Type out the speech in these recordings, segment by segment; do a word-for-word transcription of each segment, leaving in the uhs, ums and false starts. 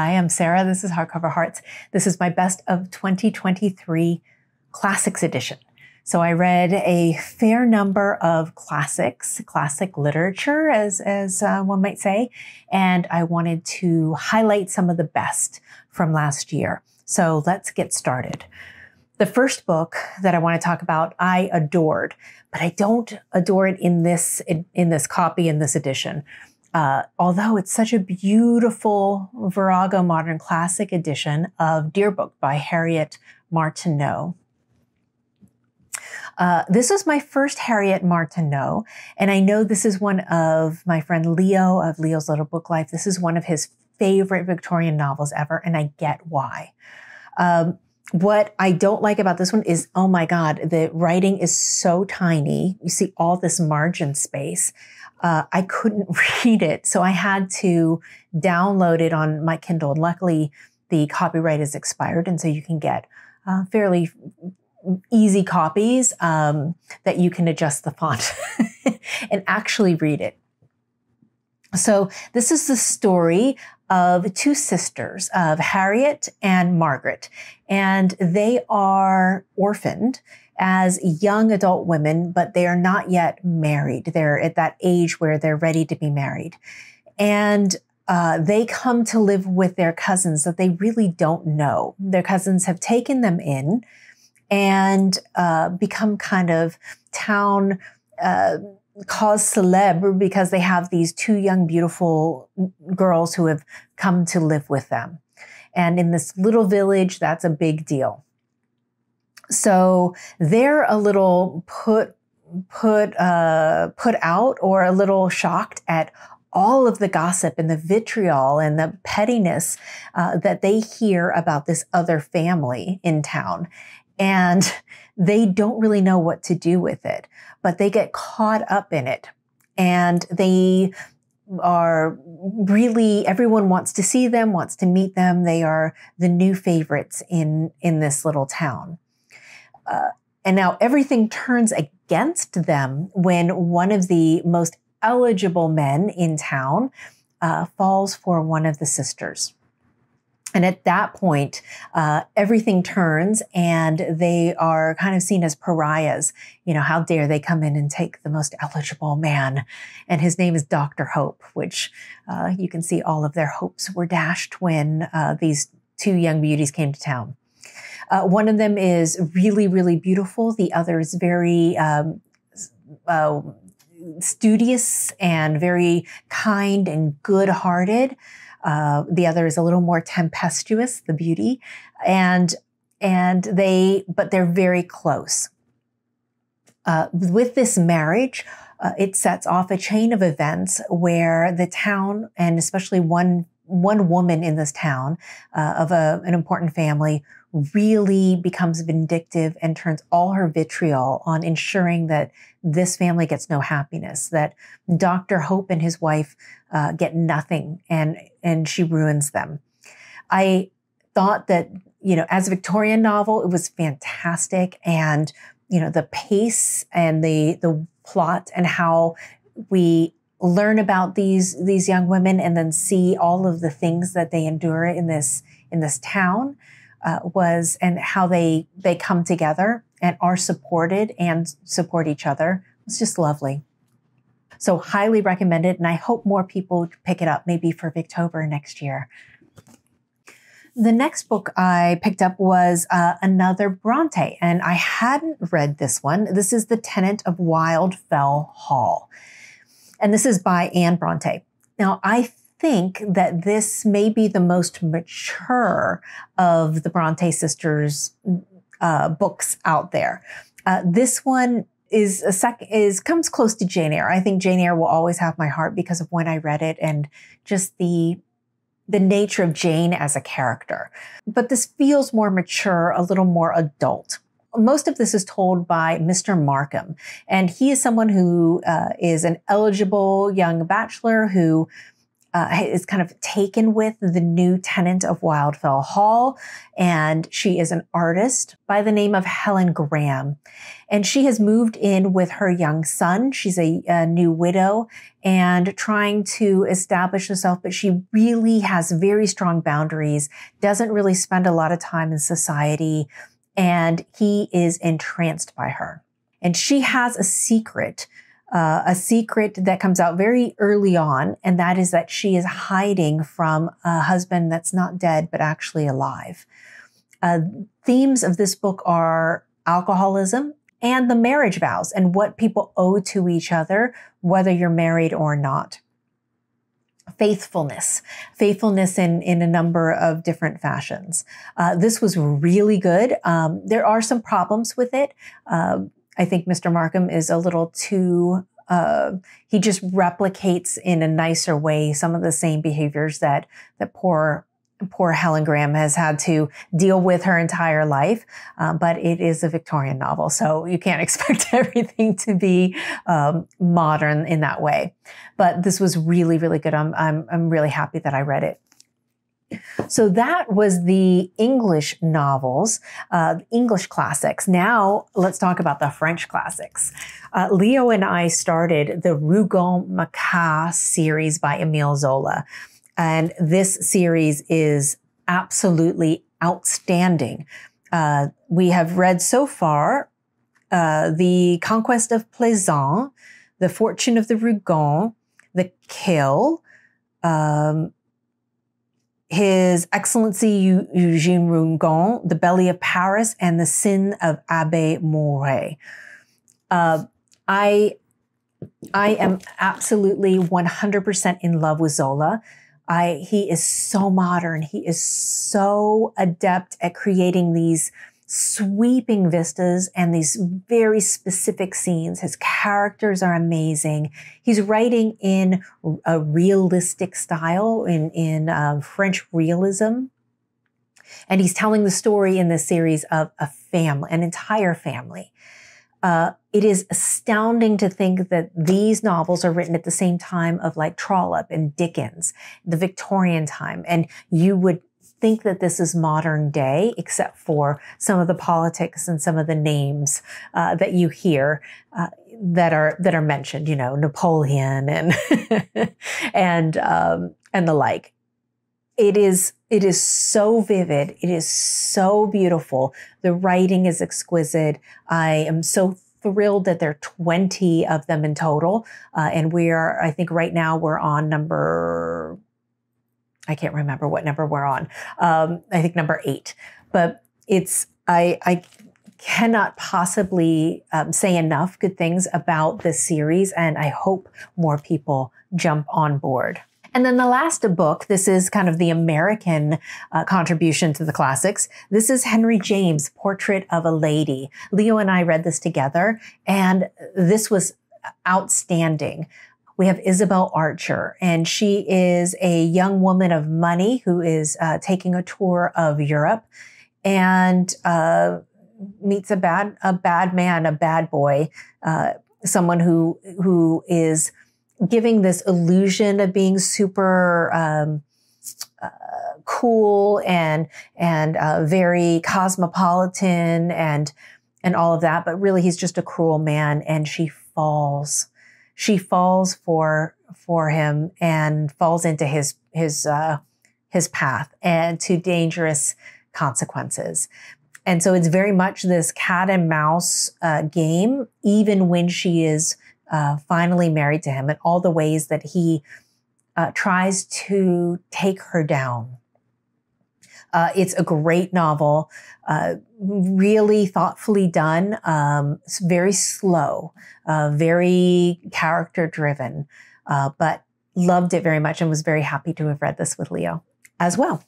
Hi, I'm Sarah. This is Hardcover Hearts. This is my best of twenty twenty-three classics edition. So I read a fair number of classics, classic literature, as, as uh, one might say, and I wanted to highlight some of the best from last year. So let's get started. The first book that I want to talk about, I adored, but I don't adore it in this, in, in this copy, in this edition. Uh, although it's such a beautiful Virago modern classic edition of Deerbrook by Harriet Martineau. Uh, this is my first Harriet Martineau, and I know this is one of my friend Leo of Leo's Little Book Life. This is one of his favorite Victorian novels ever, and I get why. Um, what I don't like about this one is, oh my God, the writing is so tiny. You see all this margin space. Uh, I couldn't read it, so I had to download it on my Kindle. And luckily, the copyright is expired, and so you can get uh, fairly easy copies um, that you can adjust the font and actually read it. So this is the story of two sisters, of Harriet and Margaret, and they are orphaned as young adult women, but they are not yet married. They're at that age where they're ready to be married. And uh, they come to live with their cousins that they really don't know. Their cousins have taken them in and uh, become kind of town uh, cause celebre because they have these two young, beautiful girls who have come to live with them. And in this little village, that's a big deal. So they're a little put put uh, put out or a little shocked at all of the gossip and the vitriol and the pettiness uh, that they hear about this other family in town. And they don't really know what to do with it, but they get caught up in it. And they are really, everyone wants to see them, wants to meet them. They are the new favorites in, in this little town. Uh, and now everything turns against them when one of the most eligible men in town uh, falls for one of the sisters. And at that point, uh, everything turns and they are kind of seen as pariahs. You know, how dare they come in and take the most eligible man? And his name is Doctor Hope, which uh, you can see all of their hopes were dashed when uh, these two young beauties came to town. Uh, one of them is really, really beautiful. The other is very um, uh, studious and very kind and good-hearted. Uh, the other is a little more tempestuous, the beauty, and and they, but they're very close. Uh, with this marriage, uh, it sets off a chain of events where the town, and especially one one woman in this town uh, of a, an important family, really becomes vindictive and turns all her vitriol on ensuring that this family gets no happiness, that Doctor Hope and his wife uh, get nothing, and and she ruins them. I thought that, you know, as a Victorian novel, it was fantastic, and, you know, the pace and the the plot and how we learn about these these young women and then see all of the things that they endure in this in this town. Uh, was and how they they come together and are supported and support each other. It's just lovely. So highly recommended, and I hope more people pick it up, maybe for Victober next year. The next book I picked up was uh, another Brontë, and I hadn't read this one. This is The Tenant of Wildfell Hall, and this is by Anne Brontë. Now, I think that this may be the most mature of the Brontë sisters' uh, books out there. Uh, this one is a sec is comes close to Jane Eyre. I think Jane Eyre will always have my heart because of when I read it and just the the nature of Jane as a character. But this feels more mature, a little more adult. Most of this is told by Mister Markham, and he is someone who uh, is an eligible young bachelor who. uh, is kind of taken with the new tenant of Wildfell Hall. And she is an artist by the name of Helen Graham. And she has moved in with her young son. She's a, a new widow and trying to establish herself, but she really has very strong boundaries, doesn't really spend a lot of time in society, and he is entranced by her. And she has a secret, uh, a secret that comes out very early on, and that is that she is hiding from a husband that's not dead, but actually alive. Uh, themes of this book are alcoholism and the marriage vows and what people owe to each other, whether you're married or not. Faithfulness, faithfulness in, in a number of different fashions. Uh, this was really good. Um, there are some problems with it. Uh, I think Mister Markham is a little too, uh, he just replicates in a nicer way some of the same behaviors that that poor poor Helen Graham has had to deal with her entire life. Uh, but it is a Victorian novel, so you can't expect everything to be um, modern in that way. But this was really, really good. I'm, I'm, I'm really happy that I read it. So that was the English novels, uh, English classics. Now let's talk about the French classics. Uh, Leo and I started the Rougon-Macquart series by Émile Zola. And this series is absolutely outstanding. Uh, we have read so far uh, The Conquest of Plassans, The Fortune of the Rougons, The Kill, um, His Excellency Eugène Rungon, The Belly of Paris, and The Sin of Abbé Moray. Uh, I, I am absolutely one hundred percent in love with Zola. I, he is so modern. He is so adept at creating these sweeping vistas and these very specific scenes. His characters are amazing. He's writing in a realistic style, in, in um, French realism. And he's telling the story in this series of a family, an entire family. Uh, it is astounding to think that these novels are written at the same time of like Trollope and Dickens, the Victorian time. And you would think that this is modern day, except for some of the politics and some of the names uh, that you hear uh, that are that are mentioned, you know, Napoleon and and um, and the like. It is it is so vivid. It is so beautiful. The writing is exquisite. I am so thrilled that there are twenty of them in total. Uh, and we are, I think right now we're on number, I can't remember what number we're on. Um, I think number eight, but it's, I, I cannot possibly um, say enough good things about this series. And I hope more people jump on board. And then the last book, this is kind of the American uh, contribution to the classics. This is Henry James, Portrait of a Lady. Leo and I read this together, and this was outstanding. We have Isabel Archer, and she is a young woman of money who is uh, taking a tour of Europe and uh, meets a bad, a bad man, a bad boy, uh, someone who, who is giving this illusion of being super um, uh, cool and and uh, very cosmopolitan and and all of that, but really he's just a cruel man. And she falls, she falls for for him and falls into his his uh, his path and to dangerous consequences. And so it's very much this cat and mouse uh, game, even when she is Uh, finally married to him, and all the ways that he uh, tries to take her down. Uh, it's a great novel, uh, really thoughtfully done, um, very slow, uh, very character driven, uh, but loved it very much and was very happy to have read this with Leo as well.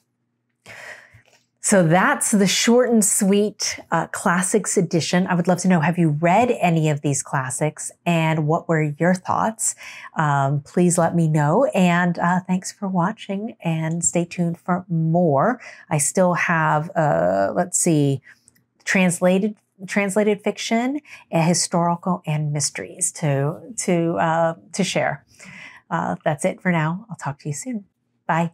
So that's the short and sweet uh, classics edition. I would love to know, have you read any of these classics and what were your thoughts? Um, please let me know. And uh, thanks for watching and stay tuned for more. I still have, uh, let's see, translated translated fiction, uh, historical, and mysteries to, to, uh, to share. Uh, that's it for now. I'll talk to you soon. Bye.